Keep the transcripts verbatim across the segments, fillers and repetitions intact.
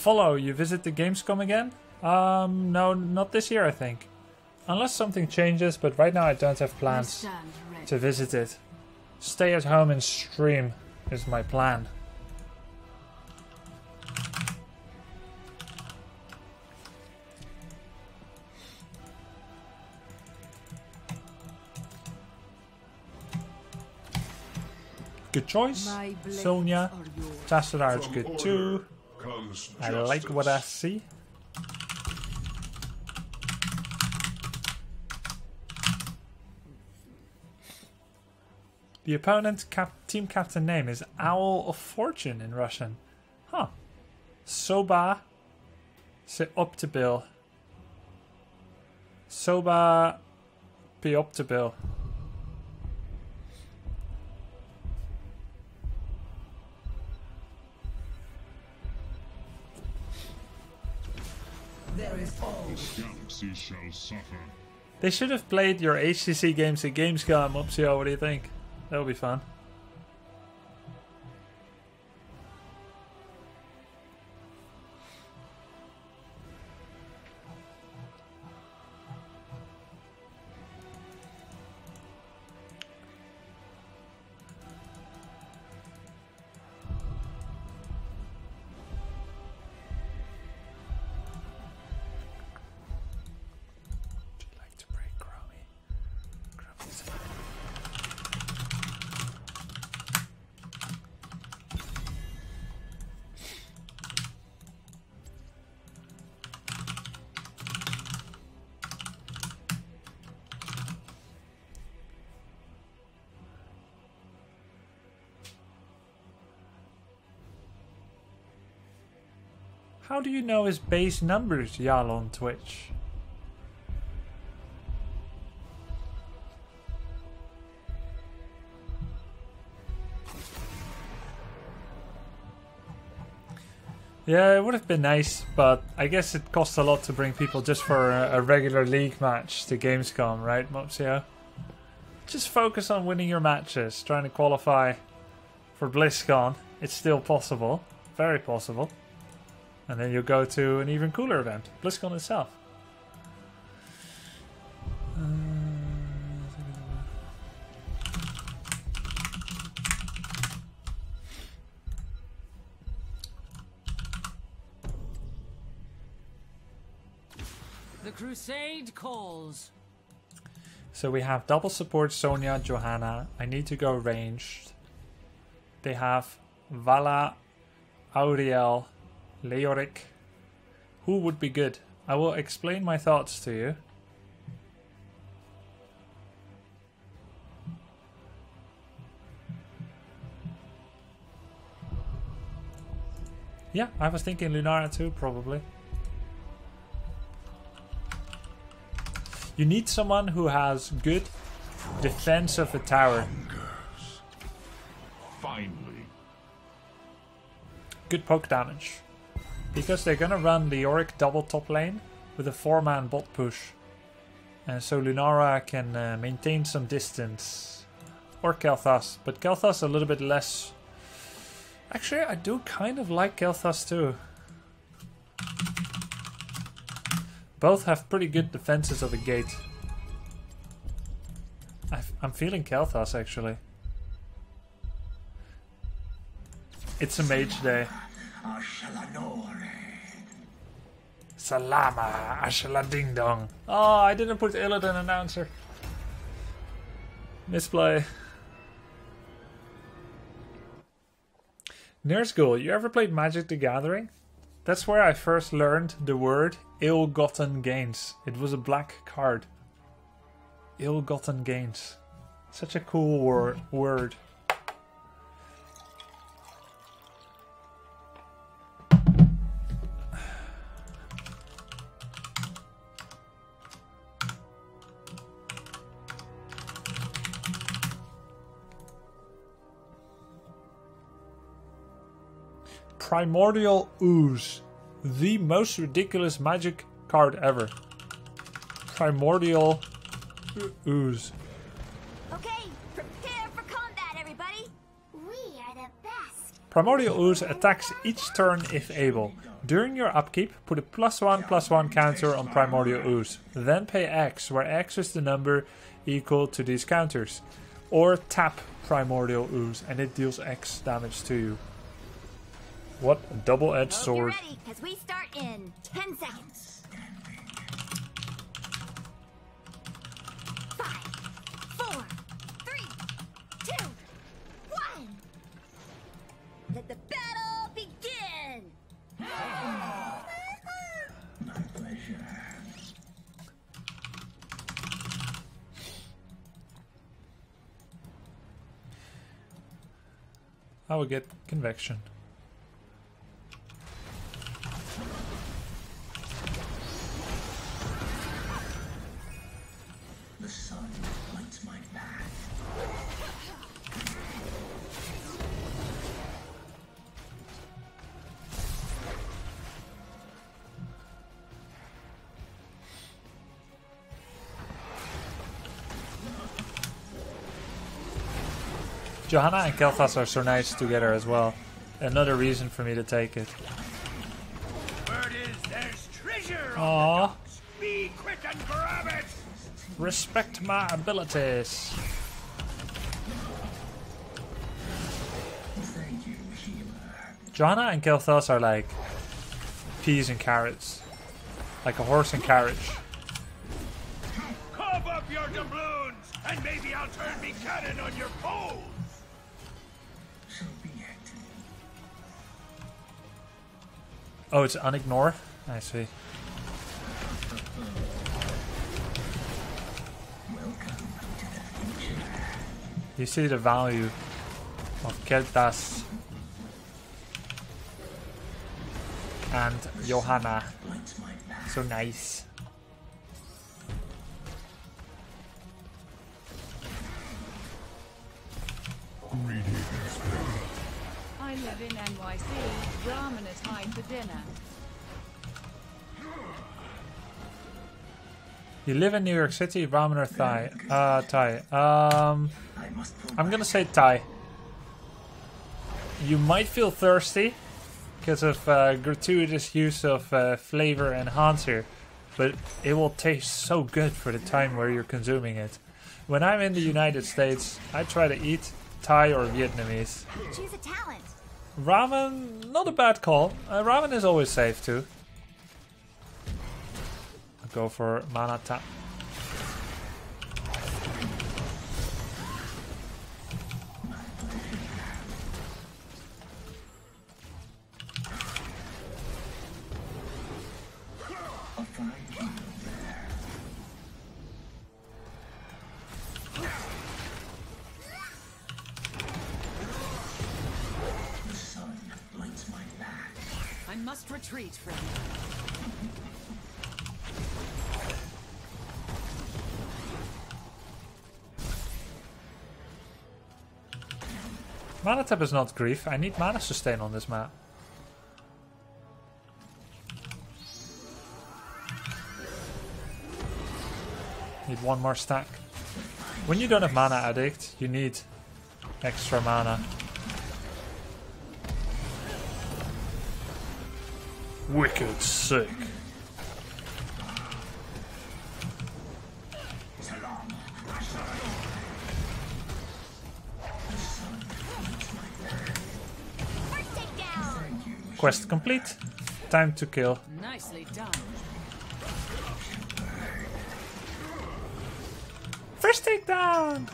Follow, you visit the Gamescom again? Um, no, not this year, I think. Unless something changes, but right now I don't have plans to visit it. Stay at home and stream is my plan. Good choice. Sonya. Tassadar is good too. I like what I see. The opponent cap team captain name is Owl of Fortune in Russian. Huh. Soba Seoptibil. Soba Peoptibil. They should have played your H C C games at Gamescom. Opsio, what do you think? That would be fun. How do you know his base numbers, Yal, on Twitch? Yeah, it would have been nice, but I guess it costs a lot to bring people just for a, a regular league match to Gamescom, right, Mopsio? Just focus on winning your matches, trying to qualify for BlizzCon. It's still possible, very possible. And then you'll go to an even cooler event, BlizzCon itself. The Crusade calls. So we have double support Sonya, Johanna. I need to go ranged. They have Vala, Auriel, Leoric. Who would be good? I will explain my thoughts to you. Yeah, I was thinking Lunara too, probably. You need someone who has good defense of a tower. Finally. Good poke damage. Because they're going to run Leoric double top lane with a four man bot push. And so Lunara can uh, maintain some distance. Or Kael'thas. But Kael'thas a little bit less. Actually, I do kind of like Kael'thas too. Both have pretty good defenses of a gate. I've, I'm feeling Kael'thas actually. It's a mage day. Salama, Ashala Ding Dong. Oh, I didn't put Illidan announcer. Misplay. Nerdschool, you ever played Magic: The Gathering? That's where I first learned the word ill-gotten gains. It was a black card. Ill-gotten gains. Such a cool wor word. Primordial Ooze, the most ridiculous Magic card ever. Primordial Ooze. Okay, prepare for combat, everybody. We are the best. Primordial Ooze attacks each turn if able. During your upkeep, put a plus one plus one counter on Primordial Ooze. Then pay X, where X is the number equal to these counters. Or tap Primordial Ooze and it deals X damage to you. What a double-edged sword. Ready, 'cause we start in ten seconds. five, four, three, two, one. Let the battle begin. My pleasure. I will get convection. Johanna and Kael'thas are so nice together as well. Another reason for me to take it. Word is there's treasure on the be quick and grab it. Respect my abilities. Thank you, healer. Johanna and Kael'thas are like peas and carrots. Like a horse and carriage. Cough up your doubloons and maybe I'll turn me cannon on your poles. Oh, it's unignore? I see. Welcome to the future. You see the value of Kael'thas and Johanna. So nice. I live in N Y C. Ramen is mine for dinner. You live in New York City, ramen or Thai? Uh, Thai. Um, I'm gonna say Thai. You might feel thirsty because of uh, gratuitous use of uh, flavor enhancer, but it will taste so good for the time where you're consuming it. When I'm in the United States, I try to eat Thai or Vietnamese. Choose a talent. Ramen, not a bad call. Uh, ramen is always safe too. I'll go for Mana Tap. Retreat, friend. Mana Tap is not grief. I need mana sustain on this map. Need one more stack. When you don't have mana addict, you need extra mana. Wicked sick. Quest complete. Time to kill. Nicely done. First takedown.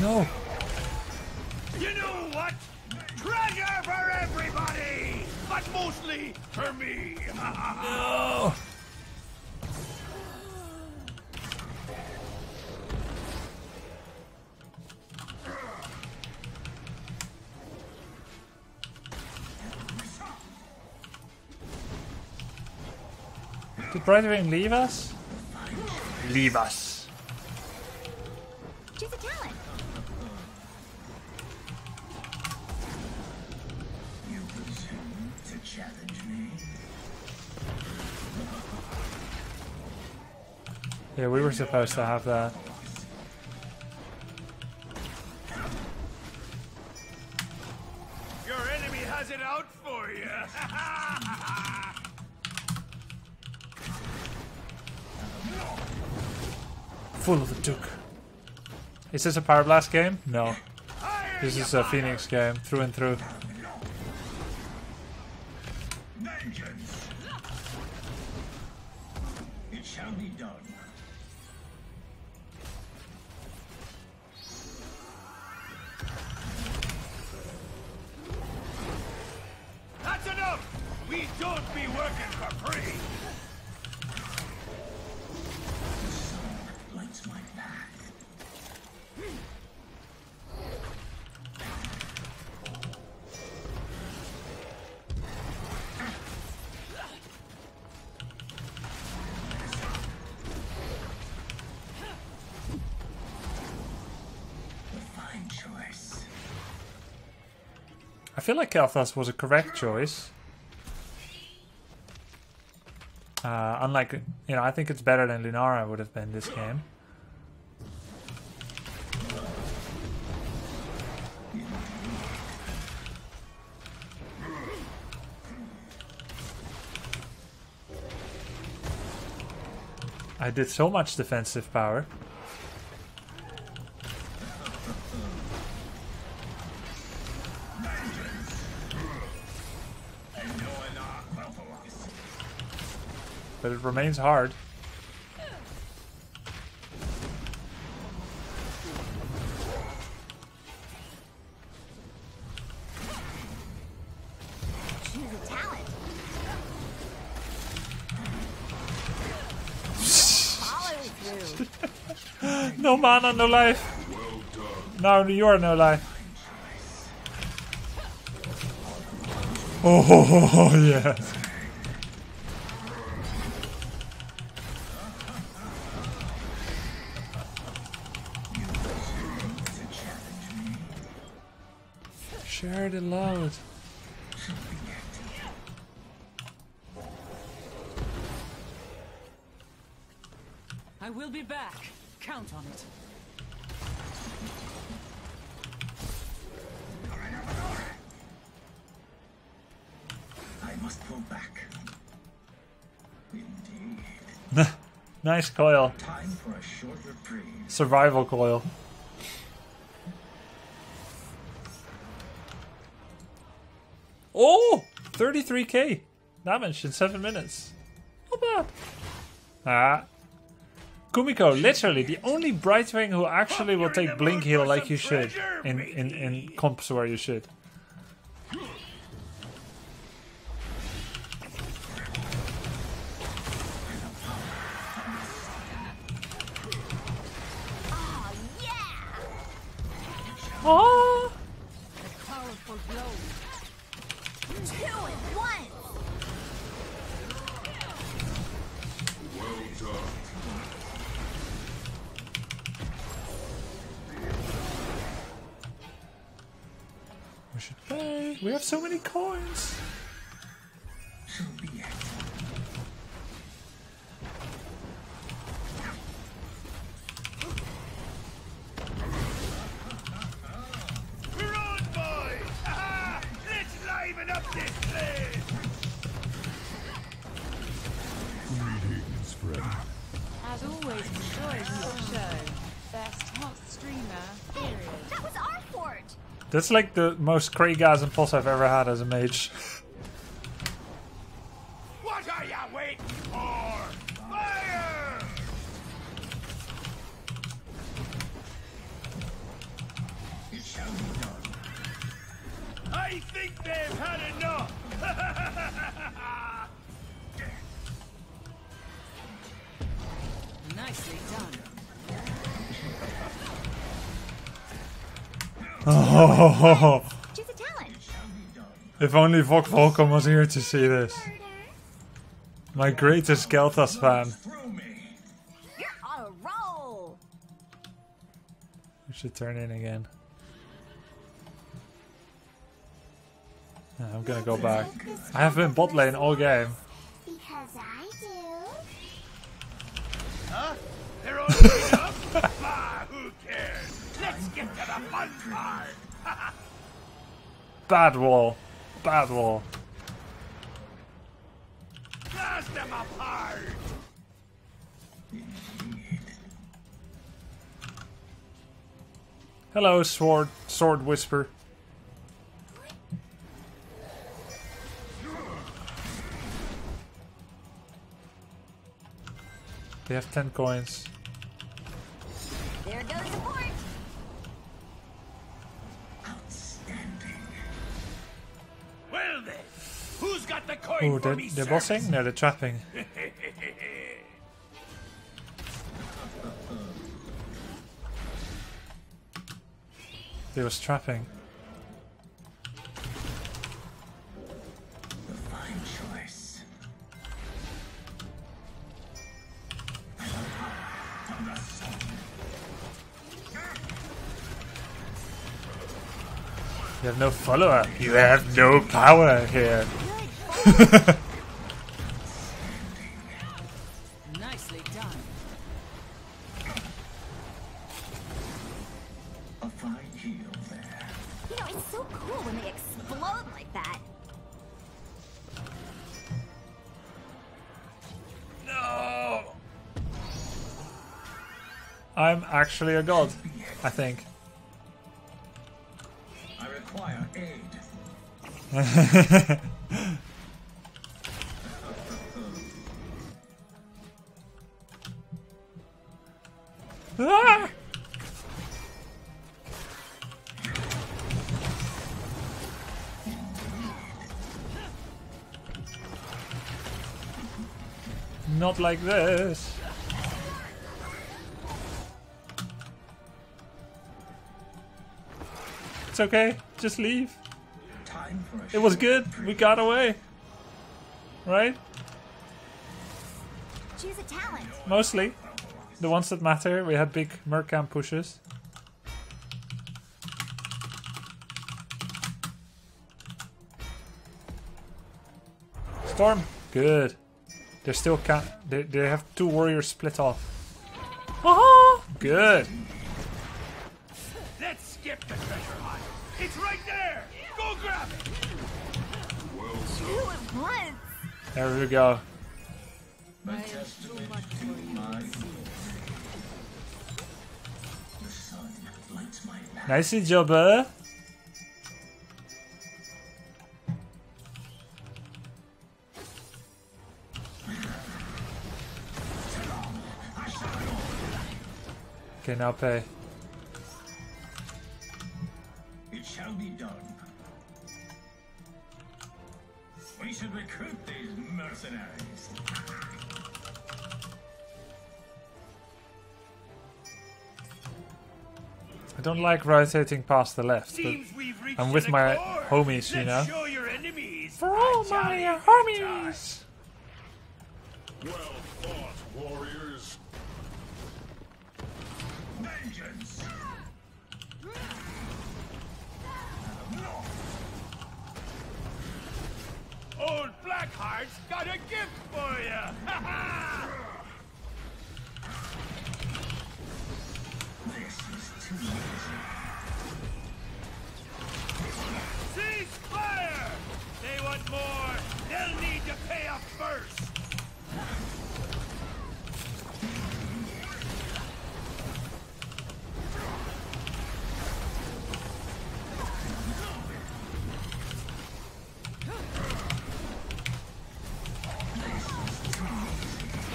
No. You know what? Treasure for everybody, but mostly for me. No. Did Brightwing leave us? Leave us. Choose a talent. challenge me? Yeah, we were supposed to have that. Your enemy has it out for you. Full of the Duke. Is this a Power Blast game? No. This is a Phoenix game, through and through. It shall be done. That's enough! We don't be working for free! The sun lights my path. I feel like Kael'thas was a correct choice. Uh, unlike, you know, I think it's better than Lunara would have been this game. I did so much defensive power. But it remains hard. She's a talent. Follow through. No mana, no life. Well done. No, you are no life. Oh, ho, ho, ho, yeah. Share the load. I will be back. Count on it. I must go back. Indeed. Nice coil. Time for a short reprieve. Survival coil. Oh! thirty-three K damage in seven minutes. Not bad. Ah. Kumiko, literally the only Brightwing who actually will take Blink Heal like you should in, in, in comps where you should. Oh! Two and one. Well done. We should pay. We have so many coins. So be it. That's like the most Kraygasm pulse I've ever had as a mage. What are you waiting for? Fire! It shall be done. I think they've had enough. Nicely done. Oh, she's a talent. If only Vok Volcom was here to see this. My greatest Kael'thas fan. You're on a roll. We should turn in again. Yeah, I'm gonna go back. I have been bot lane all game. Because I do. Huh? They're all straight up? Ah, who cares? Let's get to the fun part. Bad wall. Bad wall. Blast them apart. Hello, sword sword whisper. They have ten coins. There goes the port. Outstanding. Well then, who's got the coin? Ooh, for they're, me they're bossing? No, they're trapping. They were trapping. The fine choice. You have no follower. You have no power here. Nicely done. A fine heal there. You know, it's so cool when they explode like that. No! I'm actually a god, I think. I require aid. Ah! Not like this. It's okay, just leave. It was good, we got away. Right? Choose a talent. Mostly. The ones that matter, we had big Mercam pushes. Storm, good. They're still can't. They they have two warriors split off. Aha! Good. Let's skip the treasure hunt. It's right there. Go grab it. Well, so. Two at once. There we go. Nicely jobber. Okay, now pay. It shall be done. We should recruit these mercenaries. I don't like rotating past the left, but I'm with my homies, you know. For all my homies! Well fought, warriors. Vengeance! Old Blackheart's got a gift for you! This is too easy. Cease fire! They want more. They'll need to pay up first.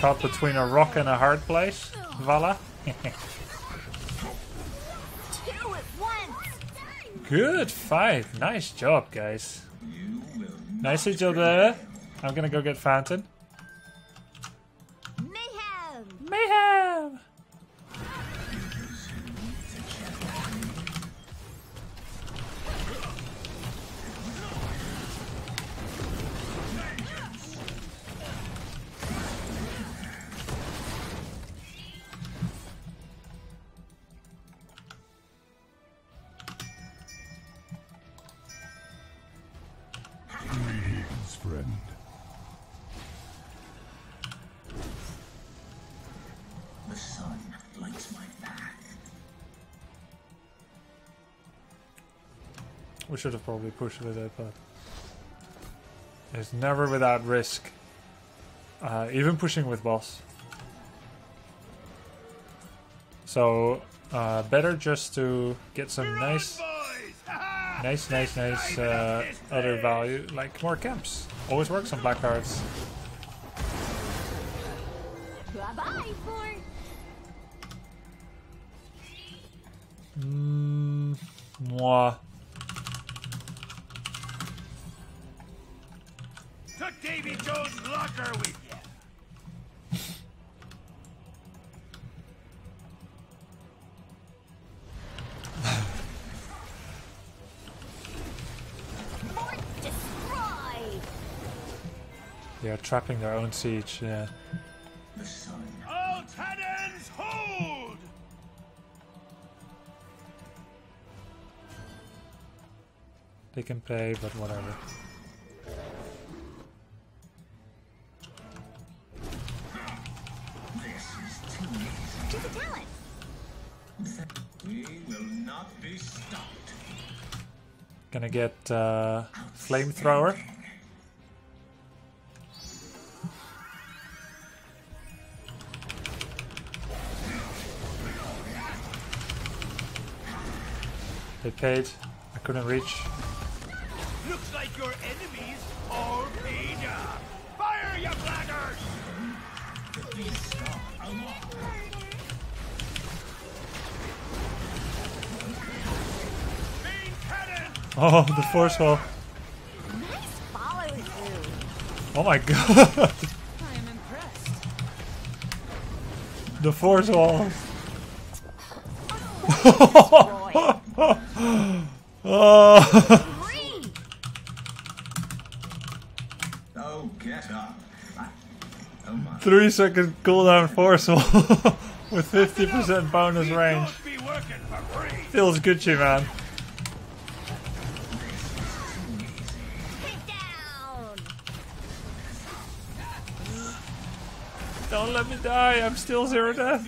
Caught between a rock and a hard place, Vala. Good fight. Nice job, guys. Nicely job there. I'm gonna go get Fountain. Mayhem! Mayhem! friend. The sun lights my path. We should have probably pushed with it, but it's never without risk. Uh, even pushing with boss. So, uh, better just to get some nice, nice, nice, nice uh, other value, like more camps. Always works on black cards. Mmm, moi. Took Davy Jones' locker with you. They are trapping their own siege, yeah. All cannons hold! They can play, but whatever. This is too easy. To the talent! We will not be stopped. Gonna get uh, flamethrower. They paid. I couldn't reach. Looks like your enemies all paid up. Fire, you blackguards! Oh, the force wall. Nice follow through. Oh my god. I am impressed. The force wall. Oh! Oh, get up. Oh my. Three second cooldown force wall with fifty percent bonus range. Feels Gucci, man. Don't let me die, I'm still zero death.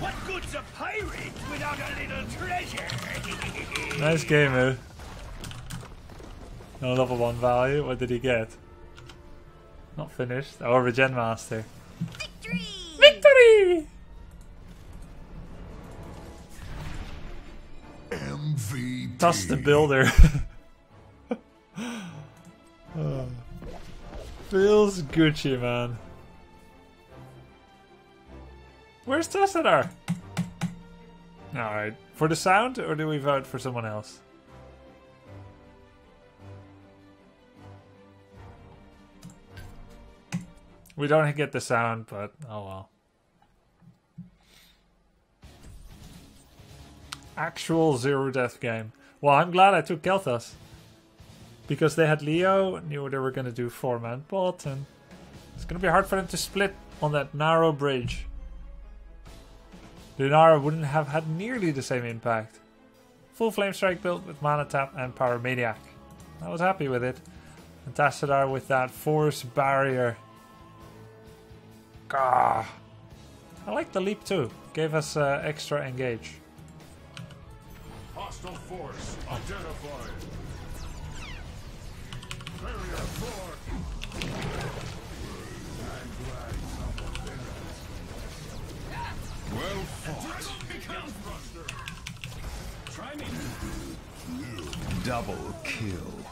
What good's a pirate without a little treasure? Nice game, dude. No level one value. What did he get? Not finished. Oh, Regen Master. Victory! Victory! M V P. Toss the builder. Oh. Feels Gucci, man. Where's Tassadar? Alright. For the sound, or do we vote for someone else? We don't get the sound, but oh well. Actual zero death game. Well, I'm glad I took Kael'thas. Because they had Leo, knew they were going to do four man bot, and it's going to be hard for them to split on that narrow bridge. Lunara wouldn't have had nearly the same impact. Full Flame Strike build with Mana Tap and Power Maniac. I was happy with it. And Tassadar with that Force Barrier. Gah. I like the leap too. Gave us uh, extra engage. Hostile force identified. Barrier four. Well fought. Try me. Double kill.